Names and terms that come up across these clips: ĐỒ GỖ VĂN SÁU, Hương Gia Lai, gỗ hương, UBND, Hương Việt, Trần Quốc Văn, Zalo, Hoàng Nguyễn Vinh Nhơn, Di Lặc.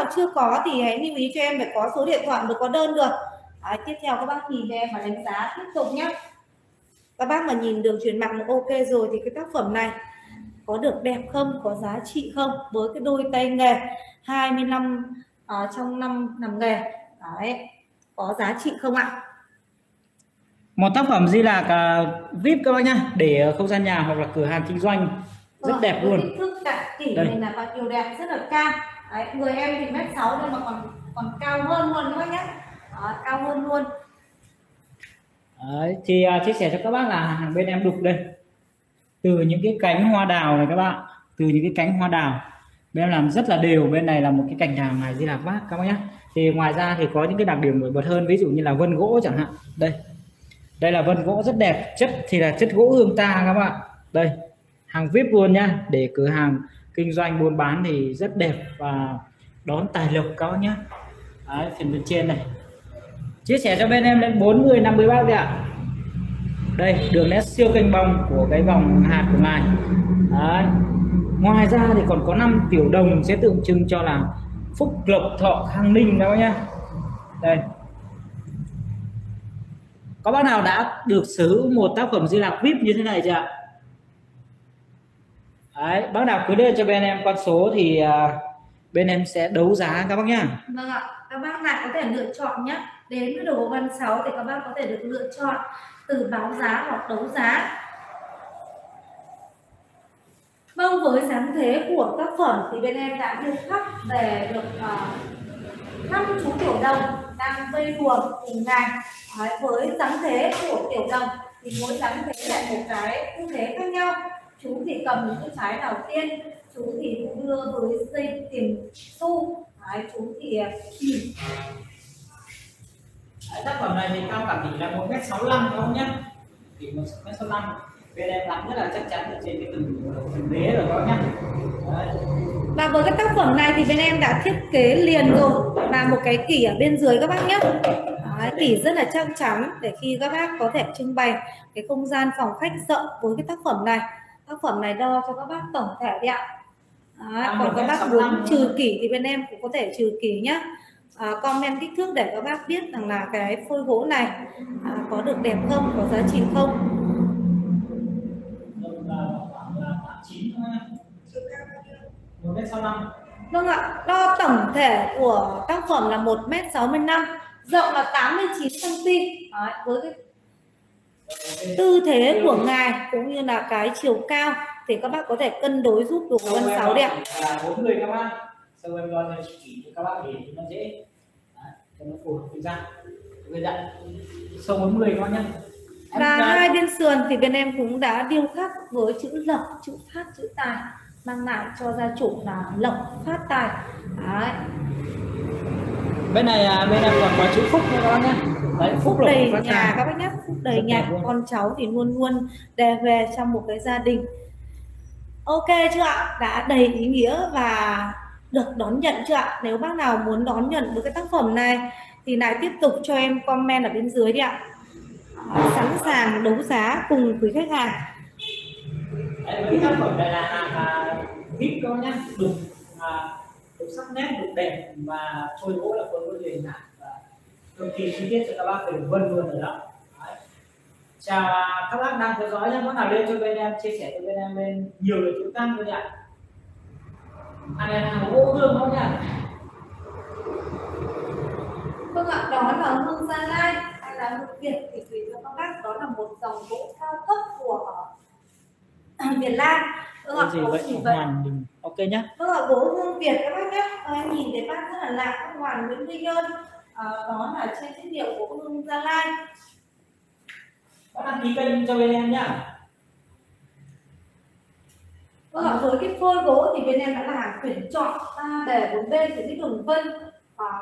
hoặc chưa có thì hãy lưu ý cho em phải có số điện thoại mới có đơn được. Đấy, tiếp theo các bác nhìn em và đánh giá tiếp tục nhé. Các bác mà nhìn đường truyền mặt ok rồi thì cái tác phẩm này có được đẹp không, có giá trị không, với cái đôi tay nghề 25 trong năm làm nghề. Đấy, có giá trị không ạ? Một tác phẩm Di Lặc VIP các bác nhá, để không gian nhà hoặc là cửa hàng kinh doanh rất đẹp luôn. Kích thước đại tỷ này là bao nhiêu đẹp rất là cao. Đấy, người em thì 1m6 nhưng mà còn cao hơn luôn các bác nhé. Cao hơn luôn. Đấy, thì chia sẻ cho các bác là hàng bên em đục đây. Từ những cái cánh hoa đào này các bạn, từ những cái cánh hoa đào bên em làm rất là đều. Bên này là một cái cành đào này Di Lặc bác các bác nhé. Thì ngoài ra thì có những cái đặc điểm nổi bật hơn, ví dụ như là vân gỗ chẳng hạn. Đây, đây là vân gỗ rất đẹp, chất thì là chất gỗ Hương Ta các bạn. Đây, hàng VIP luôn nha, để cửa hàng kinh doanh buôn bán thì rất đẹp và đón tài lộc các bác nhé. Đấy, phần bên trên này chia sẻ cho bên em lên 40-50 bác đấy ạ. Đây, đường nét siêu kênh bong của cái vòng hạt của ngài. Đấy, ngoài ra thì còn có 5 tiểu đồng sẽ tượng trưng cho là phúc lộc thọ khang ninh các bác nhé. Đây, có bác nào đã được sở hữu một tác phẩm Di Lặc VIP như thế này chưa ạ? Đấy, bác nào cứ đưa cho bên em con số thì bên em sẽ đấu giá các bác nhá. Vâng ạ, các bác nào có thể lựa chọn nhé. Đến với dogovansau thì các bác có thể được lựa chọn từ báo giá hoặc đấu giá. Vâng, với dáng thế của tác phẩm thì bên em đã được khắc về được 5 chú tiểu đồng đang vây buộc hình này. Với dáng thế của tiểu đồng thì mỗi dáng thế lại một cái tư thế khác nhau. Chú thì cầm những cái trái đầu tiên, chú thì đưa với dây tìm xu. Đấy, chú thì tác phẩm này thì cao cả tỷ là 1m65 không nhé, tỷ 1m65. Bên em làm rất là chắc chắn ở trên cái từng đế rồi đó nhé. Và với cái tác phẩm này thì bên em đã thiết kế liền rồi và một cái kỷ ở bên dưới các bác nhé. Kỷ rất là chắc chắn để khi các bác có thể trưng bày cái không gian phòng khách rộng với cái tác phẩm này. Tác phẩm này đo cho các bác tổng thể đi ạ. Còn các bác muốn trừ kỷ thì bên em cũng có thể trừ kỷ nhé. Comment kích thước để các bác biết rằng là cái phôi gỗ này có được đẹp không, có giá trị không. Vâng ạ, đo tổng thể của tác phẩm là 1m65, rộng là 89cm. Với cái tư thế của ngài cũng như là cái chiều cao thì các bác có thể cân đối giúp dogovansau đẹp. Sau em đo theo chỉ cho các bác để nó dễ, cho nó phù hợp với da. Người dặn sâu 40 các bác nhé. Và hai bên sườn thì bên em cũng đã điêu khắc với chữ lộc, chữ phát, chữ tài, mang lại cho gia chủ là lộc phát tài. Đấy. Bên này bên em còn có chữ phúc nữa các bác nhé. Đấy, phúc đầy nhà tài. Các bác nhé, phúc đầy nhà, con cháu thì luôn luôn đề về trong một cái gia đình. Ok chưa ạ? Đã đầy ý nghĩa và được đón nhận chưa ạ? Nếu bác nào muốn đón nhận với cái tác phẩm này thì lại tiếp tục cho em comment ở bên dưới đi ạ. Sẵn sàng đấu giá cùng quý khách hàng. Cái tác phẩm này là hàng VIP các bác nhé, đục sắc nét, đục đẹp và trôi gỗ là con người liền hạt và cực kỳ chi tiết cho các bác về vân luôn rồi đó. Chào các bác đang theo dõi nhé, bác nào lên cho bên em chia sẻ cho bên em lên nhiều được chúng ta luôn nhỉ. Hàng gỗ Hương không nhỉ? Vâng ạ, đó là Hương Gia Lai hay là Hương Việt thì tùy cho các bác, đó là một dòng gỗ cao cấp của Việt Nam. Vâng ạ, gỗ gì vậy? Ok nhá. Vâng ạ, gỗ Hương Việt các bác nhé. Em nhìn thấy bác rất là lạ, các Hoàng Nguyễn Vinh Nhơn. Đó là trên chất liệu của Hương Gia Lai. Bác đăng ký kênh cho bên em nhá. Vâng ạ, với cái phôi gỗ thì bên em đã là hàng tuyển chọn 3 bề 4 bên thì cái đường vân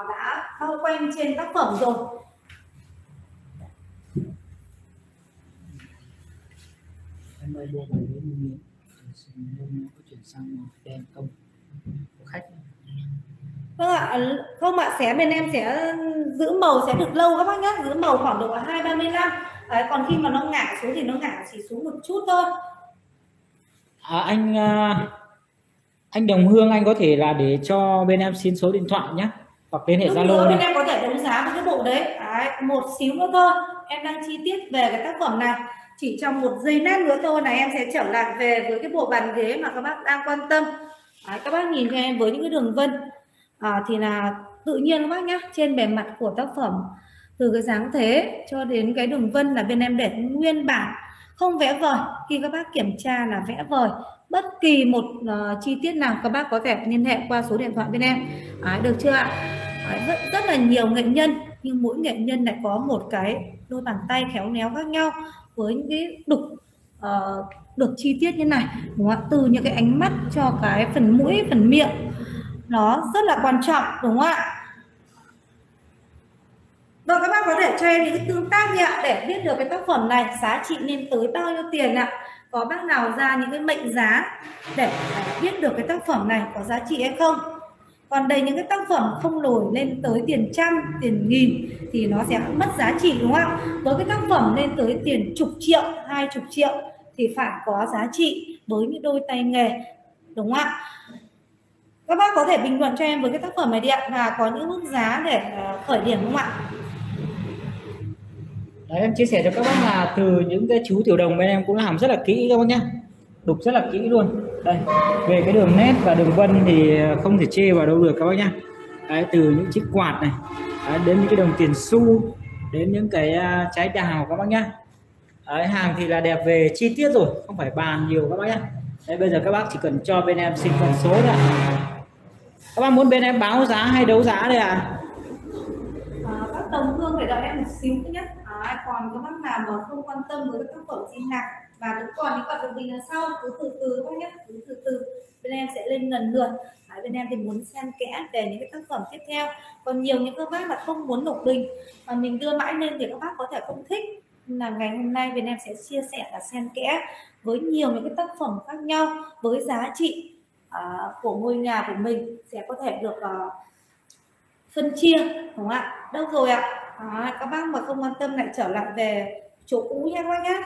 đã bao quanh trên tác phẩm rồi. Em ơi, mua mấy cái miếng có chuyển sang đen không của khách. Vâng ạ, không ạ, sẽ bên em sẽ giữ màu sẽ được lâu các bác nhé, giữ màu khoảng độ 20-30 năm. Đấy, còn khi mà nó ngả xuống thì nó ngả chỉ xuống một chút thôi. Anh Anh Đồng Hương, anh có thể là để cho bên em xin số điện thoại nhé, hoặc liên hệ Zalo. Bên em có thể đánh giá với cái bộ đấy. Một xíu nữa thôi, em đang chi tiết về cái tác phẩm này. Chỉ trong một giây lát nữa thôi này em sẽ trở lại về với cái bộ bàn ghế mà các bác đang quan tâm. Các bác nhìn cho em với những cái đường vân thì là tự nhiên các bác nhá. Trên bề mặt của tác phẩm, từ cái dáng thế cho đến cái đường vân là bên em để nguyên bản, không vẽ vời. Khi các bác kiểm tra là vẽ vời bất kỳ một chi tiết nào, các bác có thể liên hệ qua số điện thoại bên em. Được chưa ạ? Rất là nhiều nghệ nhân, nhưng mỗi nghệ nhân lại có một cái đôi bàn tay khéo léo khác nhau, với những cái đục chi tiết như này, đúng không? Từ những cái ánh mắt cho cái phần mũi, phần miệng, nó rất là quan trọng, đúng không ạ? Rồi các bác có thể cho em những cái tương tác nhé, để biết được cái tác phẩm này giá trị lên tới bao nhiêu tiền ạ. Có bác nào ra những cái mệnh giá để biết được cái tác phẩm này có giá trị hay không? Còn đây những cái tác phẩm không nổi lên tới tiền trăm, tiền nghìn thì nó sẽ mất giá trị, đúng không ạ? Với cái tác phẩm lên tới tiền chục triệu, 20 triệu thì phải có giá trị với những đôi tay nghề, đúng không ạ? Các bác có thể bình luận cho em với cái tác phẩm này đi ạ, và có những mức giá để khởi điểm, đúng không ạ? Đấy, em chia sẻ cho các bác là từ những cái chú tiểu đồng bên em cũng làm rất là kỹ các bác nhá, đục rất là kỹ luôn. Đây, về cái đường nét và đường vân thì không thể chê vào đâu được các bác nhá. Đấy, từ những chiếc quạt này, đấy, đến những cái đồng tiền xu, đến những cái trái đào các bác nhá. Đấy, hàng thì là đẹp về chi tiết rồi, không phải bàn nhiều các bác nhá. Đấy, bây giờ các bác chỉ cần cho bên em xin con số thôi ạ. Các bác muốn bên em báo giá hay đấu giá đây ạ? Các Đồng Hương phải đợi em một xíu nữa nhé. Còn các bác nào mà không quan tâm với các tác phẩm gì nào và vẫn còn những hoạt động bình là sau, cứ từ từ các bác nhé, cứ từ từ bên em sẽ lên lần lượt. Bên em thì muốn xen kẽ về những cái tác phẩm tiếp theo. Còn nhiều những các bác là không muốn nộp bình mà mình đưa mãi lên thì các bác có thể không thích, là ngày hôm nay bên em sẽ chia sẻ là xen kẽ với nhiều những cái tác phẩm khác nhau, với giá trị của ngôi nhà của mình sẽ có thể được phân chia, đúng không ạ? Đâu rồi ạ? Các bác mà không quan tâm lại trở lại về chỗ cũ nha các bác nhé.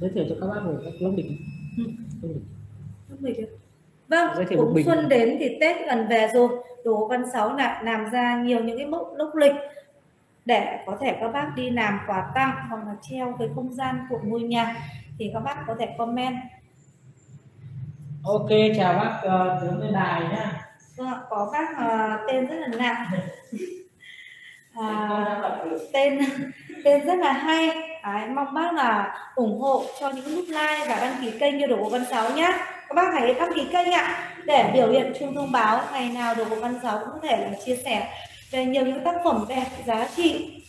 Giới thiệu cho các bác về các lốc địch. Vâng, cũng xuân đến thì Tết gần về rồi, Đồ Văn Sáu lại làm ra nhiều những cái mẫu lốc lịch để có thể các bác đi làm quà tặng hoặc là treo cái không gian của ngôi nhà, thì các bác có thể comment. Ok, chào bác tướng lên đài nhá. Có bác tên rất là nặng. tên rất là hay. Mong bác là ủng hộ cho những nút like và đăng ký kênh như Dogovansau nhé. Các bác hãy đăng ký kênh ạ, để biểu hiện chuông thông báo ngày nào Dogovansau cũng có thể là chia sẻ về nhiều những tác phẩm đẹp giá trị